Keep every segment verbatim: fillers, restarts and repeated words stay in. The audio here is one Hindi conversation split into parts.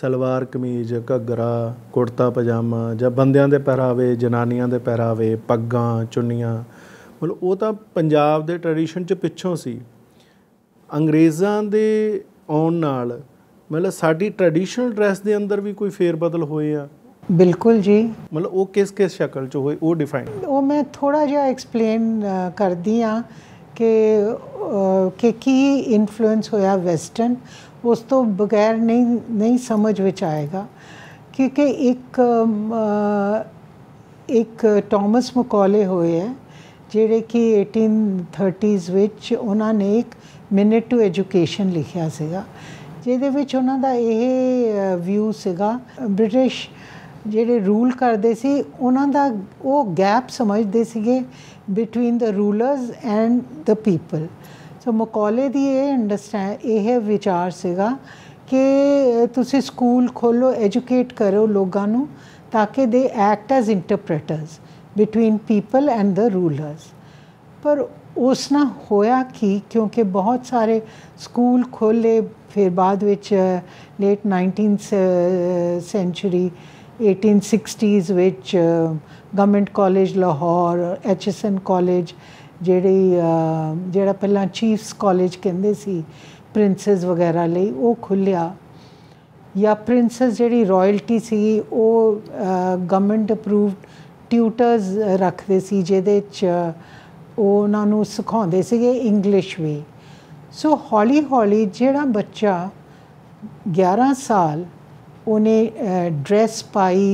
सलवार कमीज, घग्गरा, कुर्ता पजामा जां बंदियां दे पहरावे, जनानियां दे पहरावे, पग्गां, चुन्नियां, मतलब वो तो पंजाब दे ट्रेडिशन च पिछों सी। अंग्रेज़ां दे आउण नाल मतलब साडी ट्रेडिशनल ड्रैस दे अंदर भी कोई फेर बदल होए आ? बिल्कुल जी, मतलब वो किस किस शक्ल च होए, वो डिफाइन वो मैं थोड़ा जिहा एक्सप्लेन करदी आं कि कि की इन्फ्लुएंस होया वैसटर्न, उस तो बगैर नहीं नहीं समझ विच आएगा। क्योंकि एक एक टॉमस मकौले होए है जिहड़े कि अठारह सौ तीस विच उन्हां ने एक मिनट टू एजुकेशन लिखिया सीगा, जिहदे विच उन्हां दा इह व्यू सीगा ब्रिटिश जिहड़े रूल करदे सी उन्हां दा वो गैप समझदे सीगे between the rulers and the people. तो मकौले दी ये अंडरस्टैंड यह विचार सीगा कि तुसी स्कूल खोलो, एजुकेट करो लोगों नू, ताकि they act as interpreters between people and the rulers. पर उस ना होया कि क्योंकि बहुत सारे स्कूल खोले, फिर बाद विच late nineteen century eighteen sixties विच government college Lahore, H S N college जिहड़ी जिहड़ा पहला चीफ्स कॉलेज कहते सी प्रिंसेस वगैरह लई, वो खुलिया। या प्रिंसेस जिहड़ी रॉयल्टी सी वो गवर्नमेंट अप्रूव्ड ट्यूटर्स रखते सी जिहदे च उहनां नूं सिखाउंदे सीगे इंग्लिश वे। सो हौली हौली जिहड़ा बच्चा ग्यारह साल उन्हें ड्रैस पाई,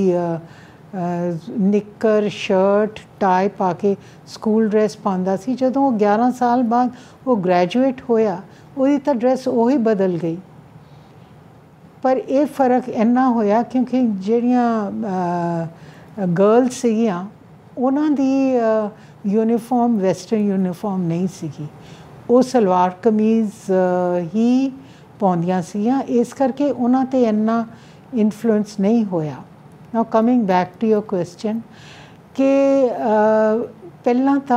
निक्कर, शर्ट, टाई पा के स्कूल ड्रैस पाता सी, जदों वो ग्यारह साल बाद वो ग्रैजुएट होया उहदी तां ड्रैस उही बदल गई। पर ये फर्क इन्ना होया क्योंकि जिहड़ियां गर्ल्स सीगियां उन्हां दी यूनीफॉर्म वैसटर्न यूनीफॉर्म नहीं सीगी, वो सलवार कमीज़ ही पाउंदियां सीगियां, इस करके उन्हां ते इन्ना इन्फ्लुएंस नहीं होया। Now coming back to your question कि पहला तो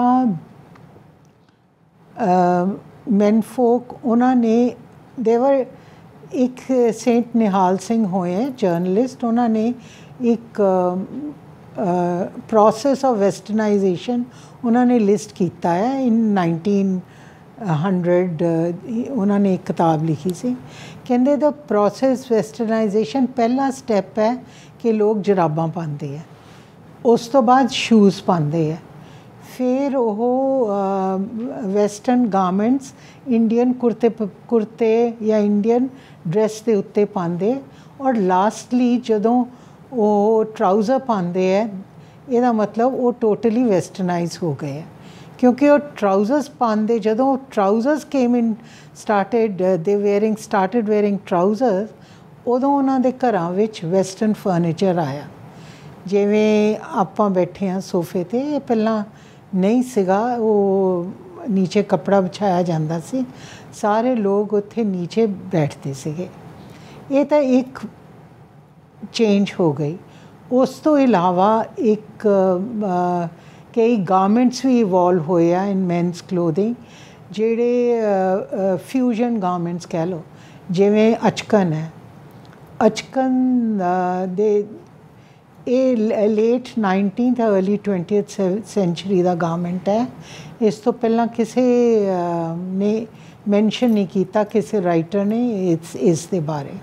मैन फोक उन्होंने देवर एक सेंट निहाल सिंह होए जर्नलिस्ट, उन्होंने एक प्रोसेस ऑफ वेस्टर्नाइजेशन उन्होंने लिस्ट किया है इन नाइनटीन हंड्रेड। उन्होंने एक किताब लिखी सी कहते द प्रोसेस वेस्टर्नाइजेशन पहला स्टैप है कि लोग जराबां पाते हैं, उस तो बाद शूज़ पाते हैं, फिर वह वैसटर्न गारमेंट्स इंडियन कुर्ते कुर्ते या इंडियन ड्रैस के उत्ते पाते, और लास्टली जदों वो ट्राउज़र पाते हैं यदा मतलब वो टोटली वैसटर्नाइज हो गए हैं। क्योंकि वो ट्राउज़र्स पाते जदों trousers came in started they wearing started wearing trousers, उदों उन्हां दे घरां विच वैसटर्न फर्नीचर आया। जिवें आपां बैठे हाँ सोफे ते, पहलां नहीं सीगा, वो नीचे कपड़ा बिछाया जांदा सी, सारे लोग उत्थे नीचे बैठते सीगे। ये तां एक चेंज हो गई। उस तो इलावा एक कई गारमेंट्स भी इवॉल्व होए आ इन मैनस क्लोथिंग जेड़े फ्यूजन गारमेंट्स कह लो, जिवें अचकन है। अचकन दे ए late nineteen early twentieth century का गारमेंट है, इस तो पहला किसी ने मैनशन नहीं किया किसी राइटर ने इस इस दे बारे।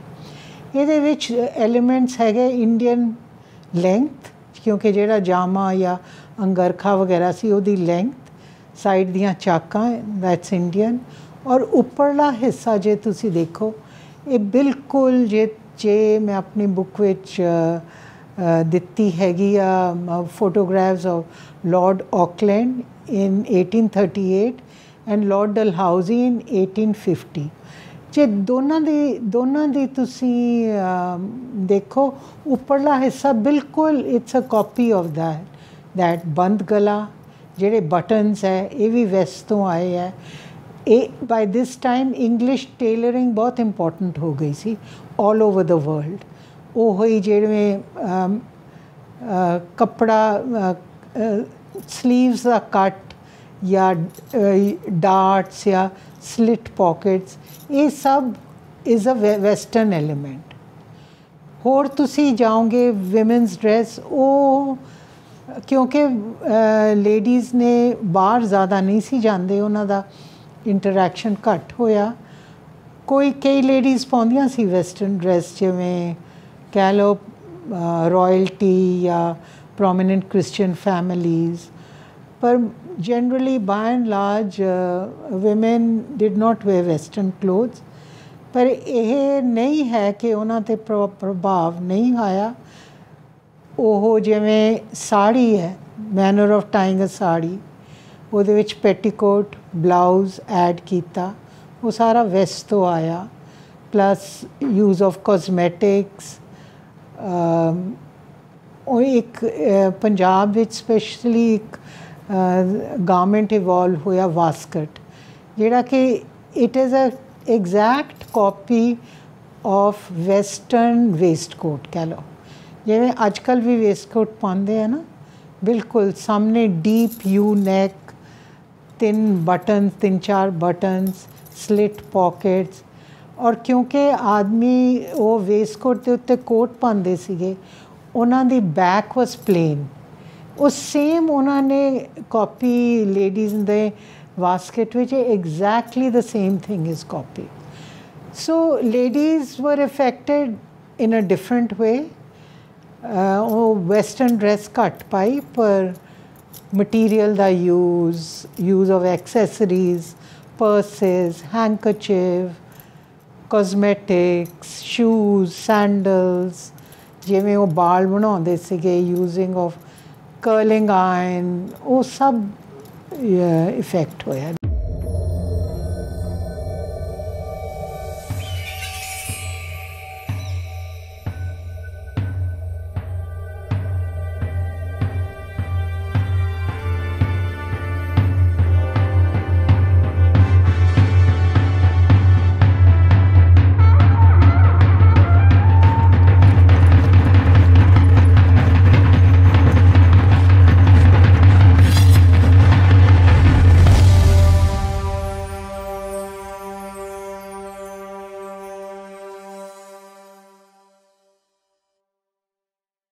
ये विच एलीमेंट्स है इंडियन लेंथ, क्योंकि जोड़ा जामा या अंगरखा वगैरह सी उहदी लेंथ, साइड दियाँ चाकां दैट्स इंडियन, और उपरला हिस्सा जे तुसी देखो ये बिल्कुल जे जे मैं अपनी बुक विच दिती हैगी photographs of Lord Auckland in eighteen thirty eight and Lord Dalhousie in eighteen fifty. जे दोनों दी दोनों दी तुसी देखो उपरला हिस्सा बिल्कुल it's a copy of that that बंद गला जेडे बटन्स है ये भी वेस्ट तो आए है। ए by this time English tailoring बहुत इंपॉर्टेंट हो गई सी ऑल ओवर द वर्ल्ड, वो हुई जिमें कपड़ा स्लीव्स का कट या डार्ट्स या स्लिट पॉकेट्स, ये सब इज़ अ वैसटर्न एलिमेंट। होर तुसीं जाओगे विमेंस ड्रैस वो क्योंकि लेडीज़ ने बाहर ज़्यादा नहीं सी जाते उन्हां दा इंटरैक्शन घट होया। कोई कई लेडीज़ पाउंदियां सी वैसटर्न ड्रैस जिवें कह लो रॉयल्टी या प्रोमिनेंट क्रिश्चियन फैमिलीज़, पर generally by and large women did not wear western clothes. पर यह नहीं है कि उन्हां ते प्रभाव नहीं आया। ओह जिवें साड़ी है, manner of tying a sari, उहदे विच पेटीकोट ब्लाउज़ ऐड किया, वो सारा वेस्ट तो आया, प्लस यूज़ ऑफ कॉस्मेटिक्स। और एक पंजाब विच स्पेशली एक गारमेंट इवॉल्व होया वास्कट, जिहड़ा कि it is a exact copy of western waistcoat कह लो, जिवें अजकल भी वेस्टकोट पाते हैं ना, बिल्कुल सामने डीप यू नैक, तीन बटन तीन चार बटन्स, स्लिट पॉकेट्स। और क्योंकि आदमी वो वेस्टकोट के उत्ते कोट पाते सीगे, उन्हां दी बैक वॉज प्लेन। वो सेम उन्होंने कॉपी लेडीज़ दे वास्केट विच exactly the same thing is copy. So ladies were affected in a different way. वो वेस्टर्न ड्रैस घट पाई, पर मटीरियल का use, use of accessories, purses, handkerchief, cosmetics, shoes, sandals, जिवें वो बाल बनाते सीगे, यूजिंग ऑफ कर्लिंग आयन, वो सब इफेक्ट होया।